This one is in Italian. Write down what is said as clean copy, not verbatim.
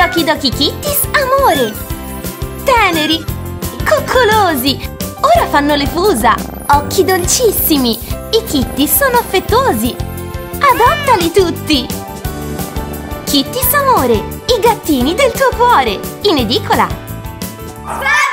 Doki Doki Kitties Amore! Teneri, coccolosi, ora fanno le fusa, occhi dolcissimi, i kitty sono affettuosi, adottali tutti! Kitties Amore, i gattini del tuo cuore, in edicola!